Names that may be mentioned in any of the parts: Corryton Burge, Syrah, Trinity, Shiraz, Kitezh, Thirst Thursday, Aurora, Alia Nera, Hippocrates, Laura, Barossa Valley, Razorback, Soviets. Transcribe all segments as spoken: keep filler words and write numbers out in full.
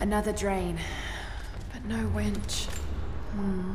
Another drain, but no winch. Hmm.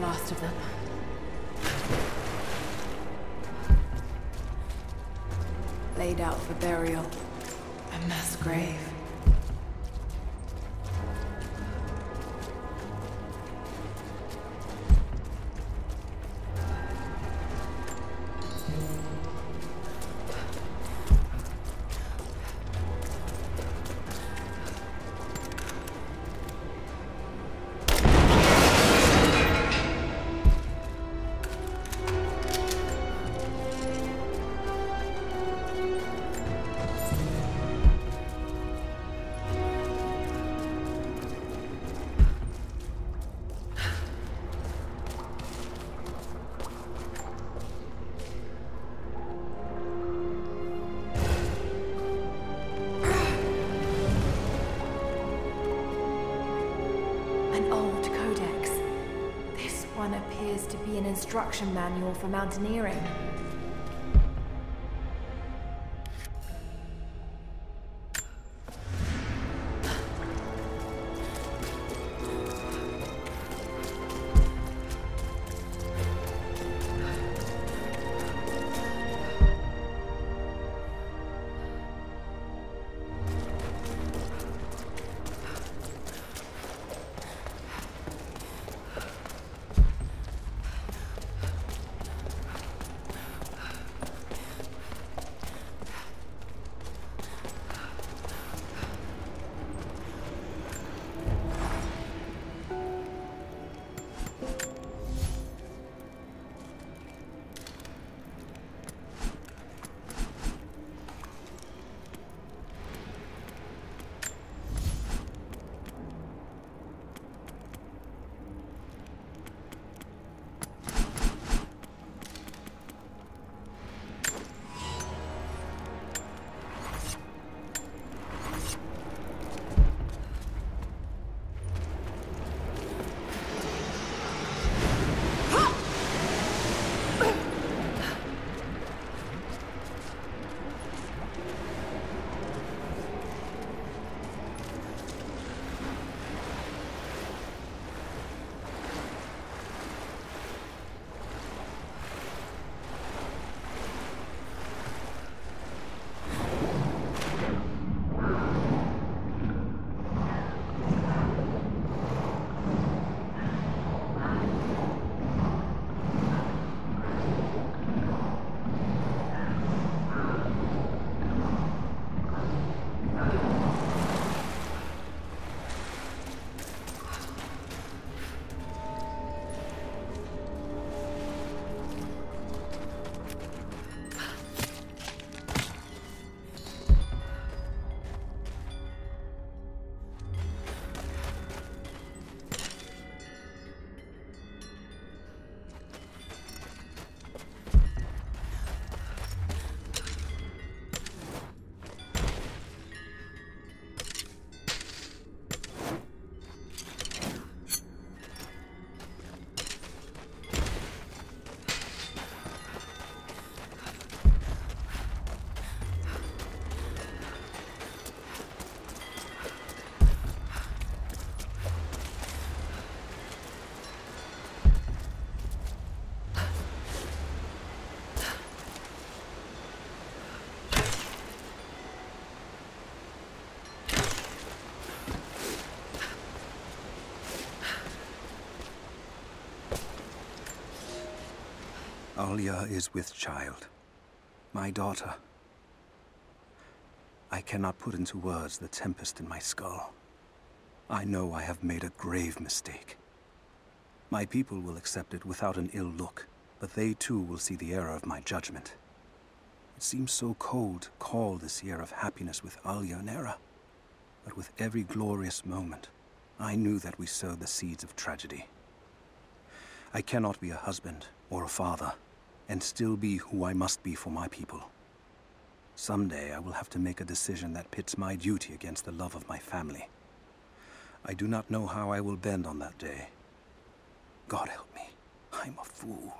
Last of them. Laid out for burial. A mass grave. An instruction manual for mountaineering. Alia is with child. My daughter. I cannot put into words the tempest in my skull. I know I have made a grave mistake. My people will accept it without an ill look, but they too will see the error of my judgment. It seems so cold to call this year of happiness with Alia Nera, but with every glorious moment, I knew that we sowed the seeds of tragedy. I cannot be a husband or a father, and still be who I must be for my people. Someday I will have to make a decision that pits my duty against the love of my family. I do not know how I will bend on that day. God help me, I'm a fool.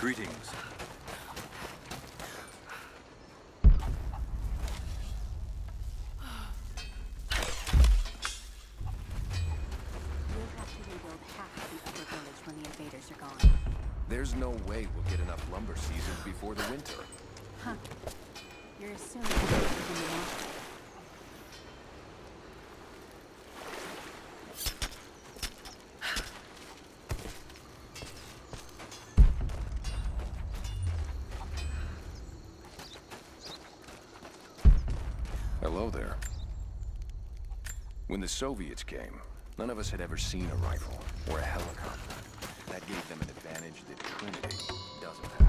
Greetings. There's no way we'll get enough lumber seasoned before the winter. Huh. You're assuming that when the Soviets came, none of us had ever seen a rifle or a helicopter. That gave them an advantage that Trinity doesn't have.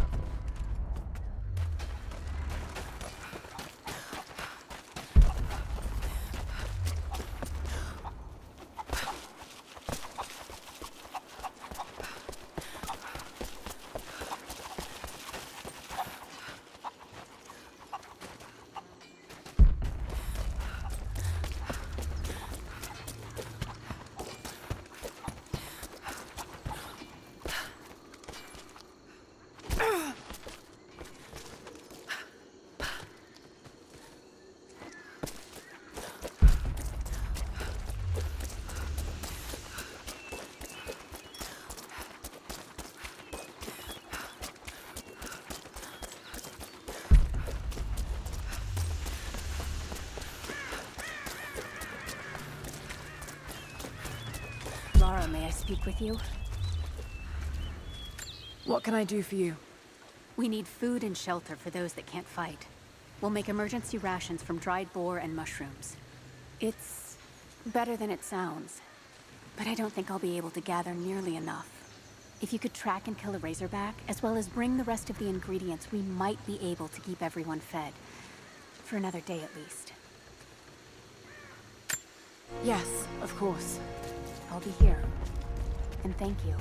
Laura, may I speak with you? What can I do for you? We need food and shelter for those that can't fight. We'll make emergency rations from dried boar and mushrooms. It's better than it sounds, but I don't think I'll be able to gather nearly enough. If you could track and kill a Razorback, as well as bring the rest of the ingredients, we might be able to keep everyone fed. For another day at least. Yes, of course. I'll be here. And thank you.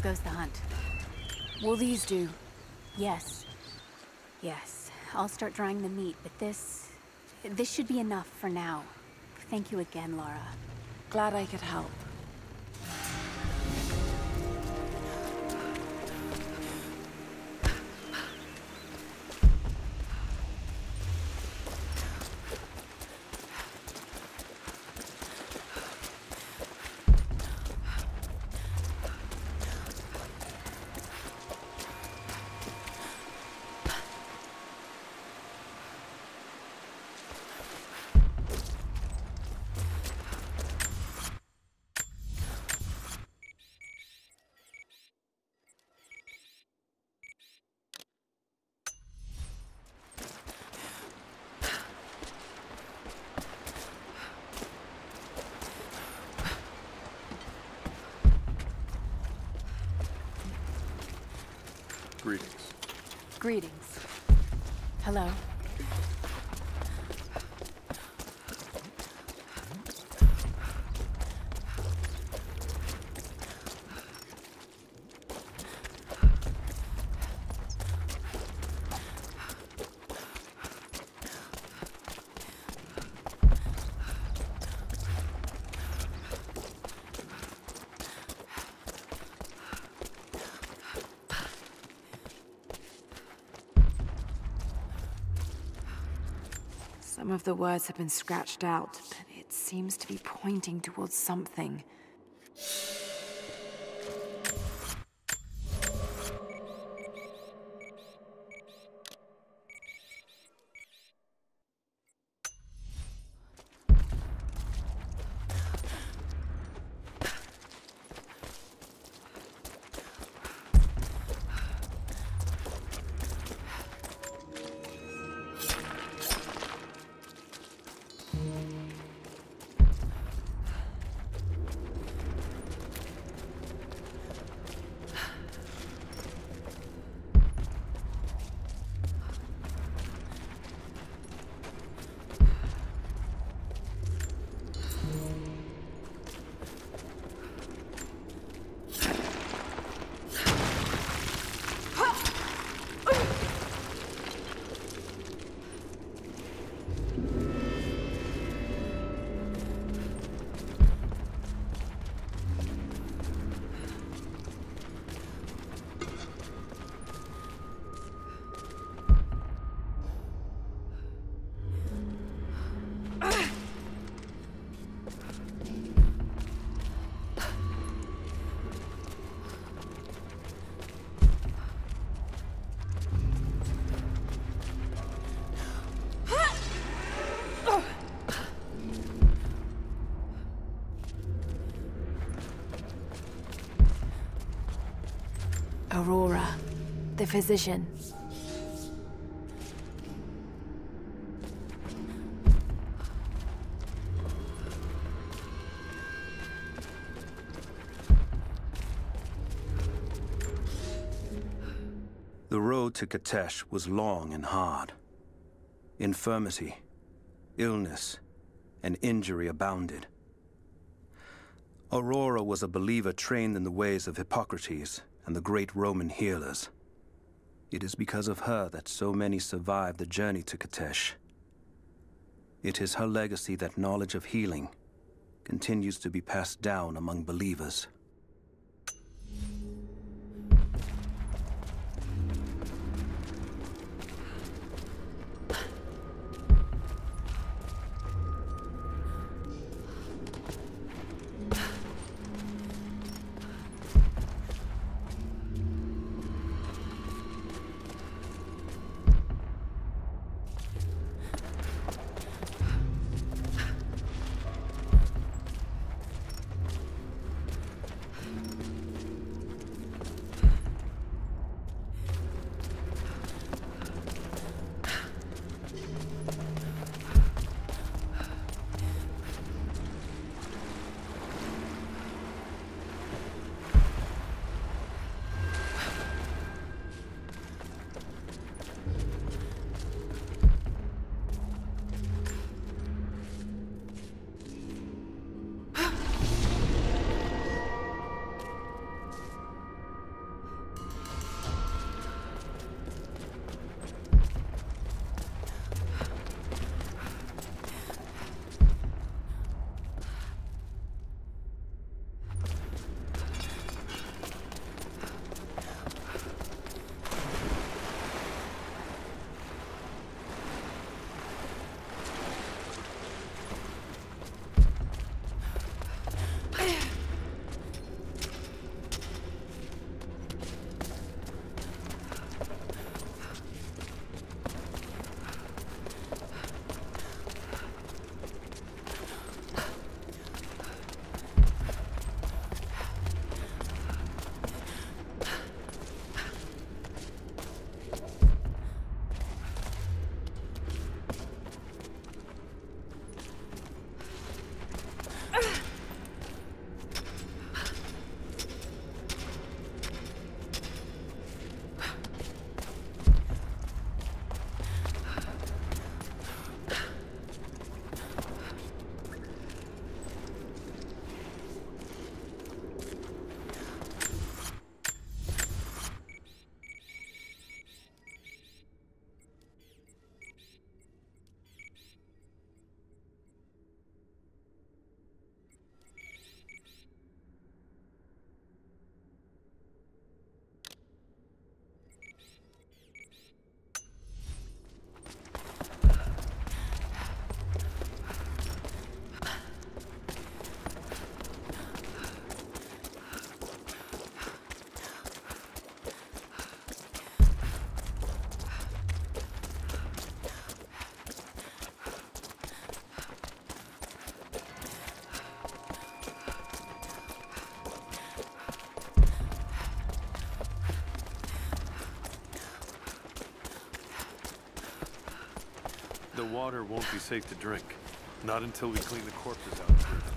How goes the hunt? Will these do? Yes. Yes. I'll start drying the meat, but this... this should be enough for now. Thank you again, Laura. Glad I could help. Greetings. Greetings. Hello. Some of the words have been scratched out, but it seems to be pointing towards something. Aurora, the physician. The road to Kitezh was long and hard. Infirmity, illness, and injury abounded. Aurora was a believer trained in the ways of Hippocrates and the great Roman healers. It is because of her that so many survived the journey to Kitezh. It is her legacy that knowledge of healing continues to be passed down among believers. The water won't be safe to drink. Not until we clean the corpses out here.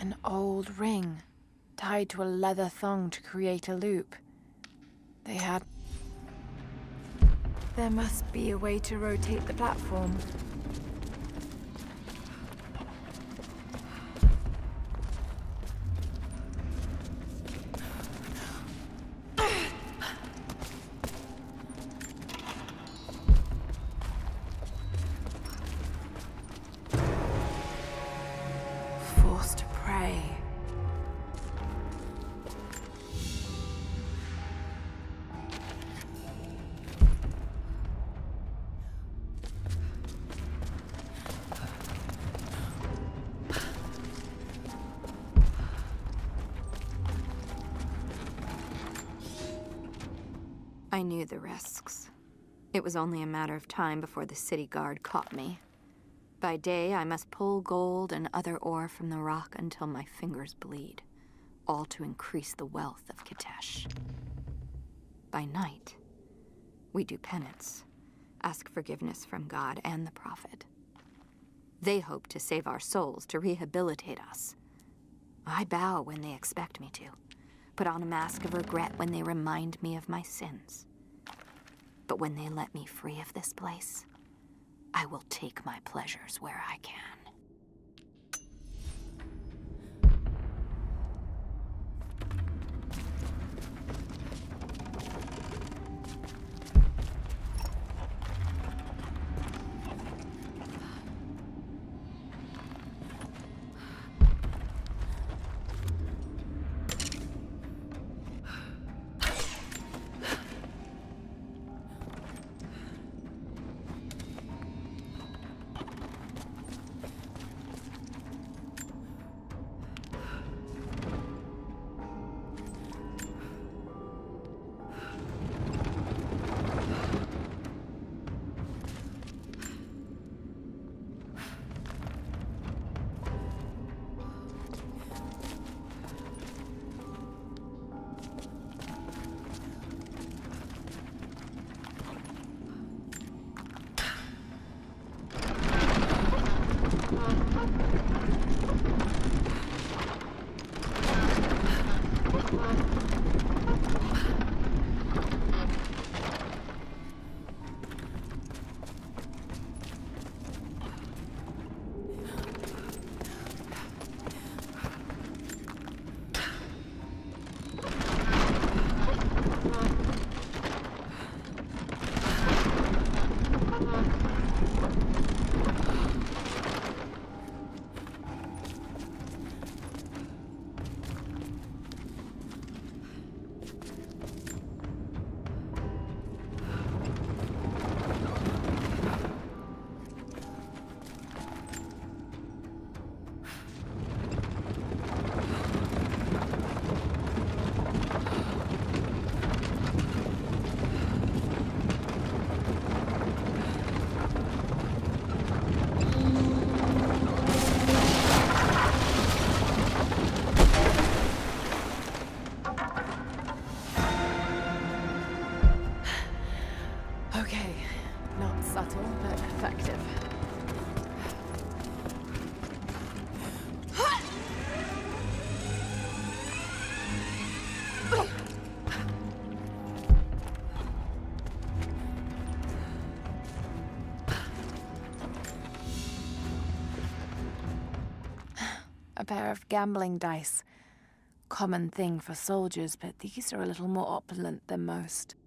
An old ring, tied to a leather thong to create a loop. They had... There must be a way to rotate the platform. I knew the risks. It was only a matter of time before the city guard caught me. By day, I must pull gold and other ore from the rock until my fingers bleed, all to increase the wealth of Kitezh. By night, we do penance, ask forgiveness from God and the prophet. They hope to save our souls, to rehabilitate us. I bow when they expect me to, put on a mask of regret when they remind me of my sins. But when they let me free of this place, I will take my pleasures where I can. Pair of gambling dice. Common thing for soldiers, but these are a little more opulent than most.